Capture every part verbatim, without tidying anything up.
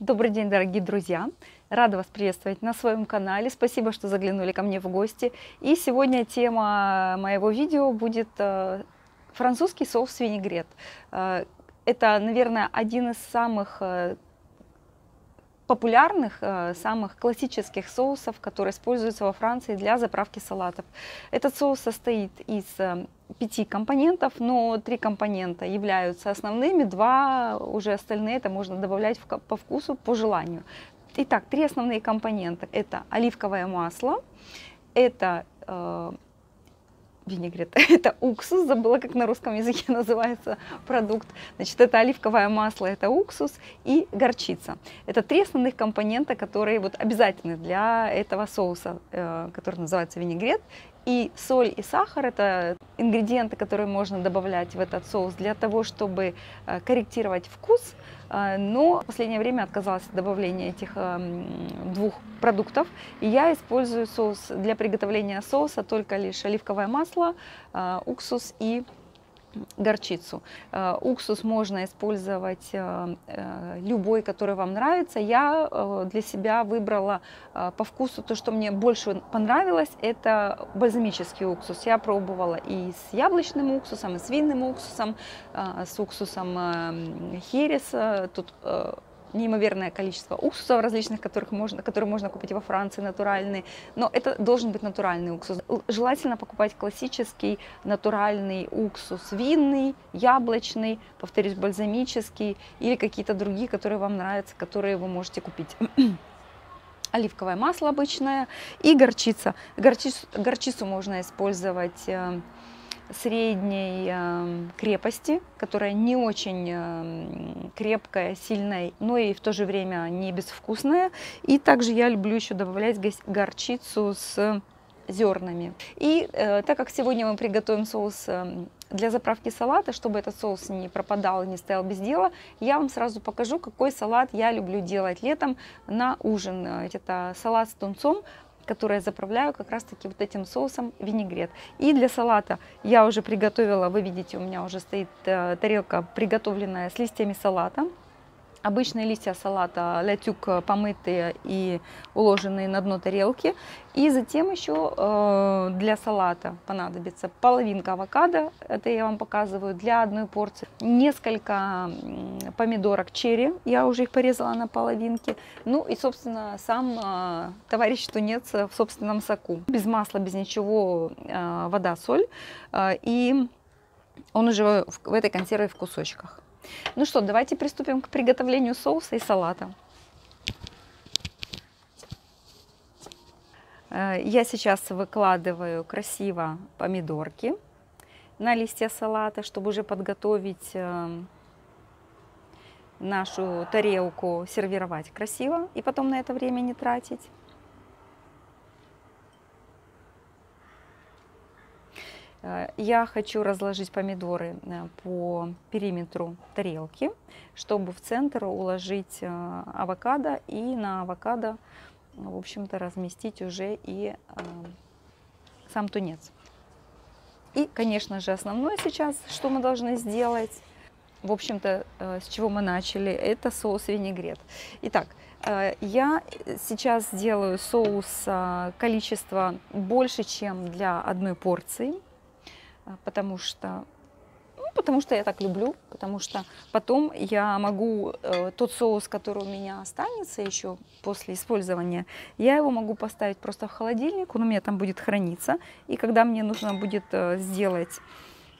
Добрый день, дорогие друзья! Рада вас приветствовать на своем канале. Спасибо, что заглянули ко мне в гости. И сегодня тема моего видео будет французский соус винегрет. Это, наверное, один из самых популярных, самых классических соусов, которые используются во Франции для заправки салатов. Этот соус состоит из пяти компонентов, но три компонента являются основными, два уже остальные это можно добавлять по вкусу, по желанию. Итак, три основные компонента – это оливковое масло, это э, винегрет, это уксус, забыла, как на русском языке называется продукт. Значит, это оливковое масло, это уксус и горчица. Это три основных компонента, которые вот обязательны для этого соуса, э, который называется винегрет. И соль, и сахар – это ингредиенты, которые можно добавлять в этот соус для того, чтобы корректировать вкус. Но в последнее время отказалась от добавления этих двух продуктов. И я использую соус для приготовления соуса только лишь оливковое масло, уксус и горчицу. Уксус можно использовать любой, который вам нравится. Я для себя выбрала по вкусу то, что мне больше понравилось, это бальзамический уксус. Я пробовала и с яблочным уксусом, и с винным уксусом, с уксусом хереса. Тут неимоверное количество уксусов различных, которых можно, которые можно купить во Франции, натуральные. Но это должен быть натуральный уксус. Желательно покупать классический натуральный уксус, винный, яблочный, повторюсь, бальзамический или какие-то другие, которые вам нравятся, которые вы можете купить. Оливковое масло обычное и горчица. Горчицу, горчицу можно использовать средней крепости, которая не очень крепкая, сильная, но и в то же время не безвкусная. И также я люблю еще добавлять горчицу с зернами. И э, так как сегодня мы приготовим соус для заправки салата, чтобы этот соус не пропадал и не стоял без дела, я вам сразу покажу, какой салат я люблю делать летом на ужин. Это салат с тунцом, которые я заправляю как раз таки вот этим соусом винегрет. И для салата я уже приготовила, вы видите, у меня уже стоит тарелка, приготовленная с листьями салата. Обычные листья салата лятюк, помытые и уложенные на дно тарелки. И затем еще для салата понадобится половинка авокадо, это я вам показываю, для одной порции. Несколько помидорок черри, я уже их порезала на половинки. Ну и, собственно, сам товарищ тунец в собственном соку. Без масла, без ничего, вода, соль. И он уже в этой консерве в кусочках. Ну что, давайте приступим к приготовлению соуса и салата. Я сейчас выкладываю красиво помидорки на листья салата, чтобы уже подготовить нашу тарелку, сервировать красиво и потом на это время не тратить. Я хочу разложить помидоры по периметру тарелки, чтобы в центр уложить авокадо и на авокадо, в общем-то, разместить уже и сам тунец. И, конечно же, основное сейчас, что мы должны сделать, в общем-то, с чего мы начали, это соус винегрет. Итак, я сейчас делаю соус количество больше, чем для одной порции. Потому что, ну, потому что я так люблю, потому что потом я могу э, тот соус, который у меня останется еще после использования, я его могу поставить просто в холодильник, он у меня там будет храниться. И когда мне нужно будет э, сделать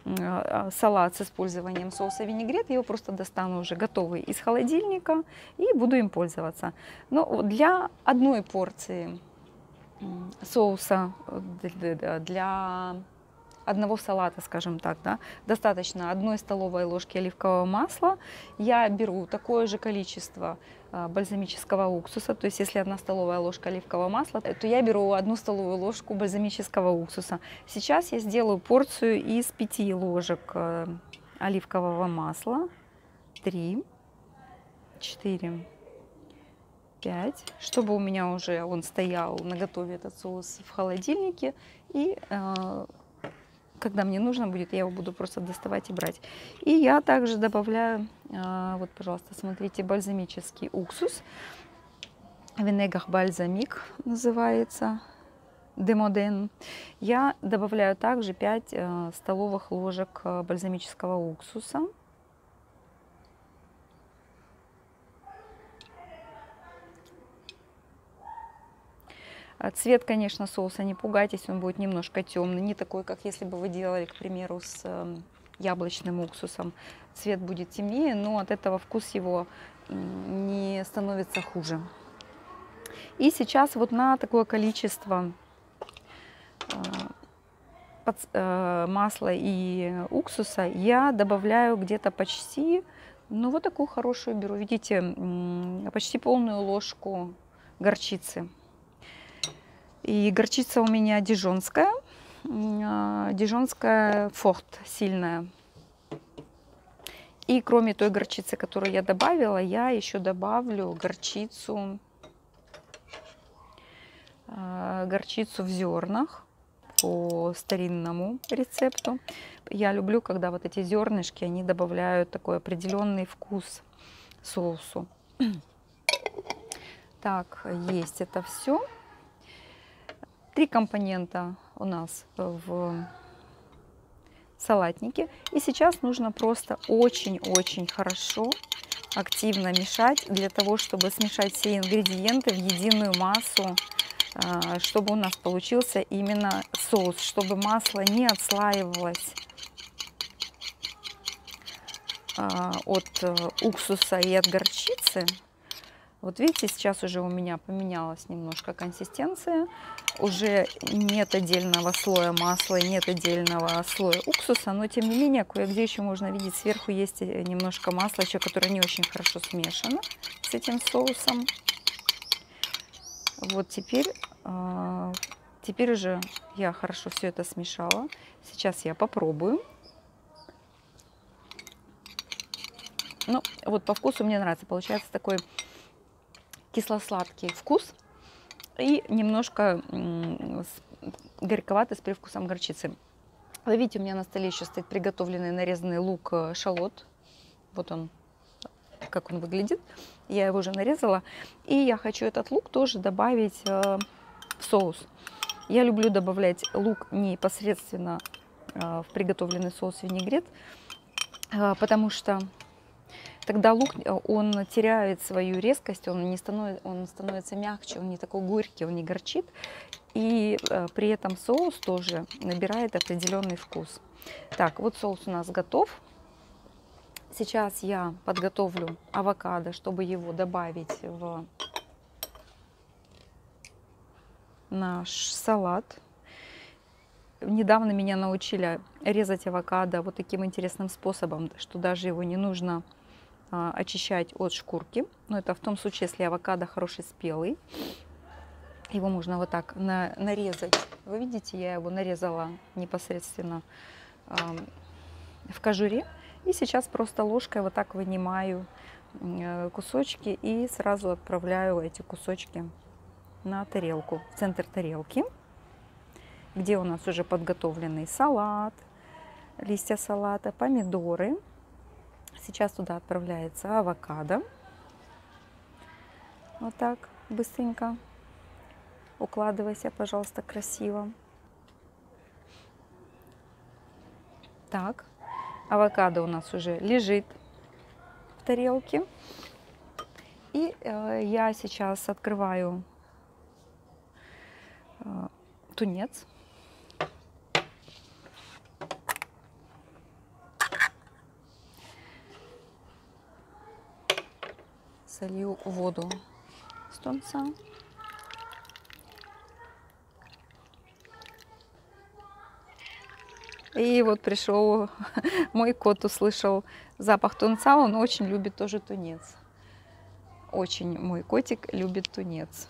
э, салат с использованием соуса винегрет, я его просто достану уже готовый из холодильника и буду им пользоваться. Но для одной порции соуса, для одного салата, скажем так, да, достаточно одной столовой ложки оливкового масла. Я беру такое же количество бальзамического уксуса, то есть если одна столовая ложка оливкового масла, то я беру одну столовую ложку бальзамического уксуса. Сейчас я сделаю порцию из пяти ложек оливкового масла. три, четыре, пять, чтобы у меня уже он стоял наготове, этот соус, в холодильнике, и когда мне нужно будет, я его буду просто доставать и брать. И я также добавляю, вот, пожалуйста, смотрите, бальзамический уксус. Винегрет бальзамик называется, де Моден. Я добавляю также пять столовых ложек бальзамического уксуса. Цвет, конечно, соуса, не пугайтесь, он будет немножко темный, не такой, как если бы вы делали, к примеру, с яблочным уксусом. Цвет будет темнее, но от этого вкус его не становится хуже. И сейчас вот на такое количество масла и уксуса я добавляю где-то почти, ну вот такую хорошую беру, видите, почти полную ложку горчицы. И горчица у меня дижонская, дижонская форт, сильная. И кроме той горчицы, которую я добавила, я еще добавлю горчицу, горчицу в зернах по старинному рецепту. Я люблю, когда вот эти зернышки, они добавляют такой определенный вкус соусу. Так, есть это все. Три компонента у нас в салатнике. И сейчас нужно просто очень-очень хорошо, активно мешать, для того, чтобы смешать все ингредиенты в единую массу, чтобы у нас получился именно соус, чтобы масло не отслаивалось от уксуса и от горчицы. Вот видите, сейчас уже у меня поменялась немножко консистенция. Уже нет отдельного слоя масла, нет отдельного слоя уксуса, но тем не менее, кое-где еще можно видеть, сверху есть немножко масла, еще которое не очень хорошо смешано с этим соусом. Вот теперь, теперь уже я хорошо все это смешала. Сейчас я попробую. Ну, вот по вкусу мне нравится, получается такой кисло-сладкий вкус и немножко горьковатый с привкусом горчицы. Вы видите, у меня на столе еще стоит приготовленный нарезанный лук шалот. Вот он, как он выглядит. Я его уже нарезала. И я хочу этот лук тоже добавить в соус. Я люблю добавлять лук непосредственно в приготовленный соус винегрет, потому что тогда лук, он теряет свою резкость, он, не становится, он становится мягче, он не такой горький, он не горчит. И при этом соус тоже набирает определенный вкус. Так, вот соус у нас готов. Сейчас я подготовлю авокадо, чтобы его добавить в наш салат. Недавно меня научили резать авокадо вот таким интересным способом, что даже его не нужно очищать от шкурки, но это в том случае, если авокадо хороший спелый, его можно вот так на, нарезать. Вы видите, я его нарезала непосредственно э, в кожуре, и сейчас просто ложкой вот так вынимаю э, кусочки и сразу отправляю эти кусочки на тарелку, в центр тарелки, где у нас уже подготовленный салат, листья салата, помидоры. Сейчас туда отправляется авокадо. Вот так быстренько. Укладывайся, пожалуйста, красиво. Так, авокадо у нас уже лежит в тарелке. И э, я сейчас открываю э, тунец. Солью воду с тунца. И вот пришел мой кот, услышал запах тунца, он очень любит тоже тунец. Очень мой котик любит тунец.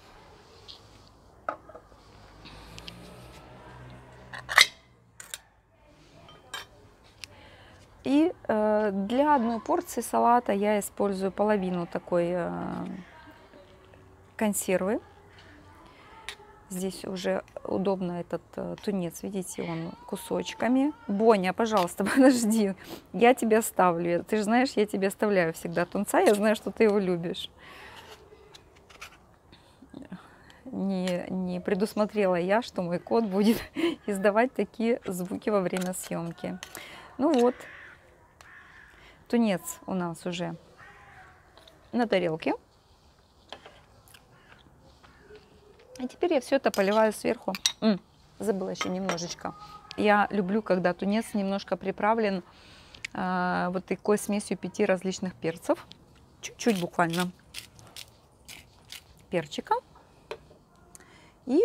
И для одной порции салата я использую половину такой консервы. Здесь уже удобно этот тунец, видите, он кусочками. Боня, пожалуйста, подожди, я тебе оставлю. Ты же знаешь, я тебе оставляю всегда тунца, я знаю, что ты его любишь. Не, не предусмотрела я, что мой кот будет издавать такие звуки во время съемки. Ну вот, тунец у нас уже на тарелке. И теперь я все это поливаю сверху. М, забыла еще немножечко. Я люблю, когда тунец немножко приправлен э, вот такой смесью пяти различных перцев. Чуть-чуть буквально перчика. И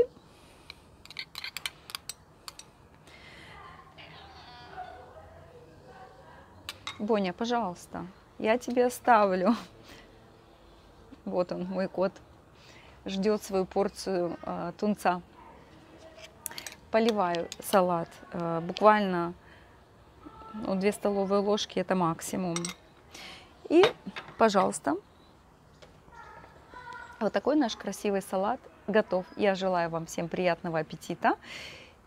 Боня, пожалуйста, я тебе оставлю. Вот он, мой кот. Ждет свою порцию э, тунца. Поливаю салат. Э, буквально ну, две столовые ложки, это максимум. И, пожалуйста, вот такой наш красивый салат готов. Я желаю вам всем приятного аппетита.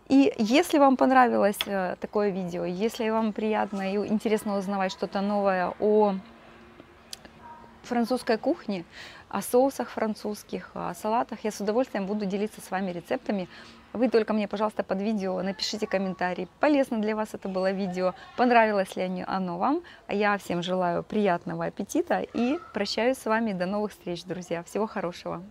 И если вам понравилось э, такое видео, если вам приятно и интересно узнавать что-то новое о французской кухни, о соусах французских, о салатах, я с удовольствием буду делиться с вами рецептами. Вы только мне, пожалуйста, под видео напишите комментарий, полезно для вас это было видео, понравилось ли оно вам. А я всем желаю приятного аппетита и прощаюсь с вами до новых встреч, друзья. Всего хорошего!